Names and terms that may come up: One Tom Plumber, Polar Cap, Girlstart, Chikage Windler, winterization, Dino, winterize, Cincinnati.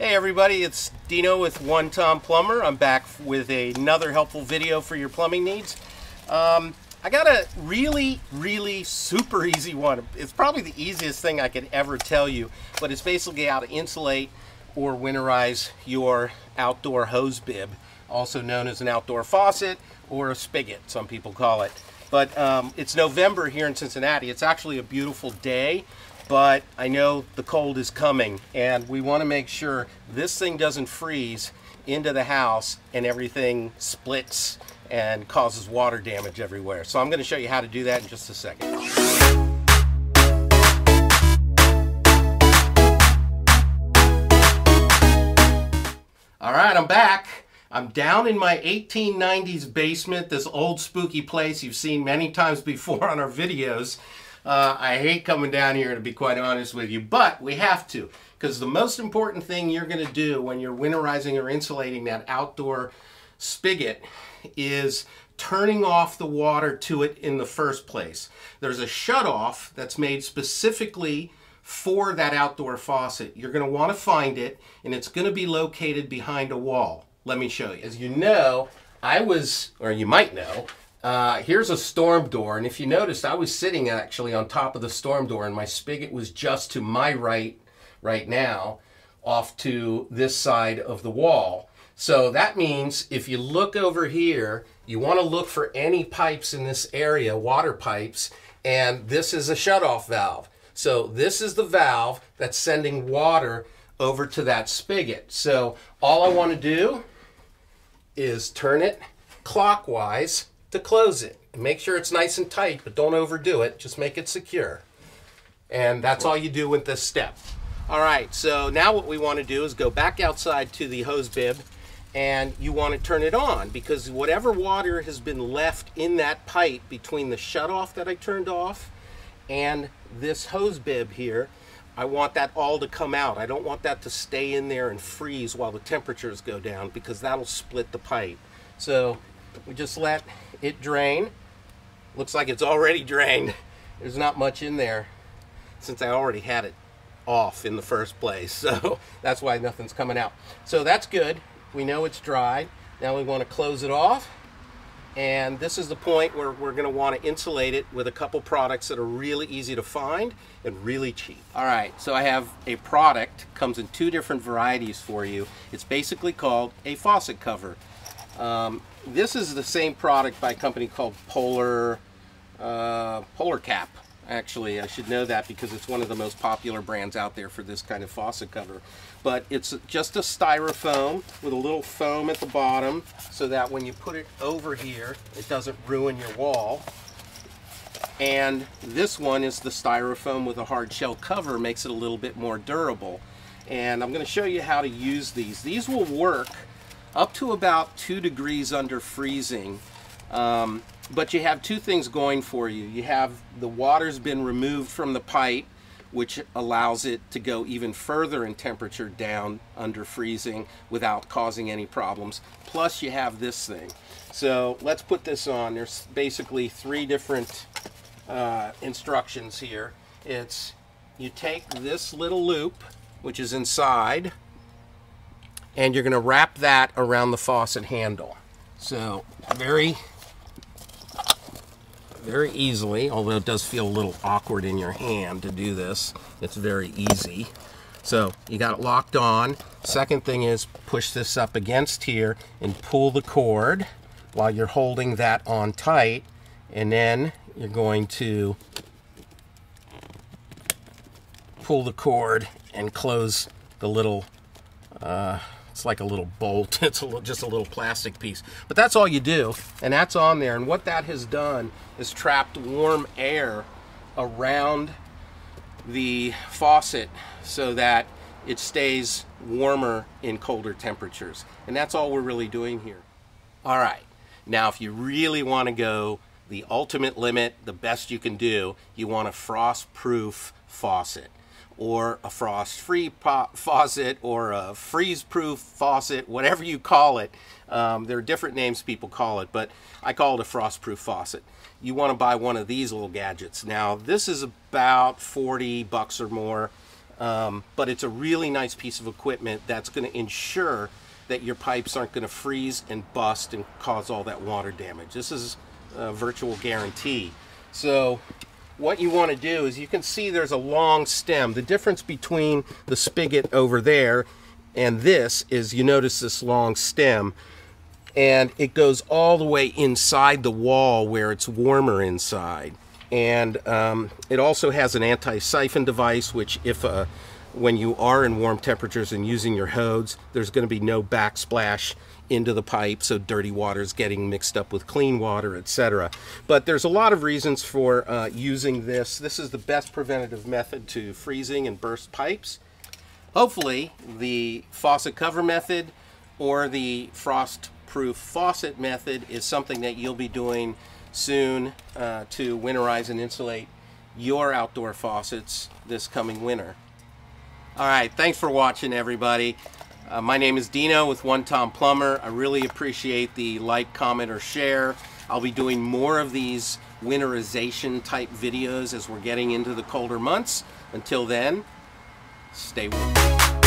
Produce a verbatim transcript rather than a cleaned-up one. Hey everybody, it's Dino with One Tom Plumber. I'm back with another helpful video for your plumbing needs. Um, I got a really, really super easy one. It's probably the easiest thing I could ever tell you, but it's basically how to insulate or winterize your outdoor hose bib, also known as an outdoor faucet or a spigot, some people call it. But um, it's November here in Cincinnati. It's actually a beautiful day. But I know the cold is coming and we want to make sure this thing doesn't freeze into the house and everything splits and causes water damage everywhere. So I'm going to show you how to do that in just a second. All right, I'm back. I'm down in my eighteen nineties basement, this old spooky place you've seen many times before on our videos. Uh, I hate coming down here, to be quite honest with you, but we have to, because the most important thing you're going to do when you're winterizing or insulating that outdoor spigot is turning off the water to it in the first place. There's a shutoff that's made specifically for that outdoor faucet. You're going to want to find it, and it's going to be located behind a wall. Let me show you. As you know, I was, or you might know, Uh, here's a storm door, and if you noticed, I was sitting actually on top of the storm door, and my spigot was just to my right, right now, off to this side of the wall. So that means if you look over here, you want to look for any pipes in this area, water pipes, and this is a shutoff valve. So this is the valve that's sending water over to that spigot. So all I want to do is turn it clockwise to close it. Make sure it's nice and tight, but don't overdo it. Just make it secure. And that's all you do with this step. All right, so now what we want to do is go back outside to the hose bib, and you want to turn it on, because whatever water has been left in that pipe between the shutoff that I turned off and this hose bib here, I want that all to come out. I don't want that to stay in there and freeze while the temperatures go down, because that'll split the pipe. So we just let it drain. Looks like it's already drained. There's not much in there since I already had it off in the first place. So that's why nothing's coming out. So that's good. We know it's dry. Now we want to close it off. And this is the point where we're going to want to insulate it with a couple products that are really easy to find and really cheap. All right, so I have a product. Comes in two different varieties for you. It's basically called a faucet cover. Um, this is the same product by a company called Polar, uh, Polar Cap. Actually, I should know that because it's one of the most popular brands out there for this kind of faucet cover. But it's just a styrofoam with a little foam at the bottom so that when you put it over here, it doesn't ruin your wall. And this one is the styrofoam with a hard shell cover, makes it a little bit more durable. And I'm going to show you how to use these. These will work up to about two degrees under freezing, um, but you have two things going for you. You have the water's been removed from the pipe, which allows it to go even further in temperature down under freezing without causing any problems. Plus you have this thing. So let's put this on. There's basically three different uh, instructions here. It's you take this little loop, which is inside, and you're going to wrap that around the faucet handle. So very, very easily, although it does feel a little awkward in your hand to do this. It's very easy. So you got it locked on. Second thing is push this up against here and pull the cord while you're holding that on tight. And then you're going to pull the cord and close the little uh, It's like a little bolt. It's a little, just a little plastic piece. But that's all you do, and that's on there. And what that has done is trapped warm air around the faucet so that it stays warmer in colder temperatures. And that's all we're really doing here. All right. Now, if you really want to go the ultimate limit, the best you can do, you want a frost-proof faucet, or a frost-free faucet, or a freeze-proof faucet, whatever you call it. Um, there are different names people call it, but I call it a frost-proof faucet. You want to buy one of these little gadgets. Now, this is about forty bucks or more. Um, but it's a really nice piece of equipment that's going to ensure that your pipes aren't going to freeze and bust and cause all that water damage. This is a virtual guarantee. So what you want to do is, you can see there's a long stem. The difference between the spigot over there and this is, you notice this long stem, and it goes all the way inside the wall where it's warmer inside. And um, it also has an anti-siphon device, which if uh, when you are in warm temperatures and using your hose, there's going to be no backsplash into the pipe, so dirty water is getting mixed up with clean water, et cetera. But there's a lot of reasons for uh, using this. This is the best preventative method to freezing and burst pipes. Hopefully the faucet cover method or the frost-proof faucet method is something that you'll be doing soon uh, to winterize and insulate your outdoor faucets this coming winter. All right, thanks for watching, everybody. Uh, my name is Dino with One Tom Plumber. I really appreciate the like, comment, or share. I'll be doing more of these winterization type videos as we're getting into the colder months. Until then, stay warm.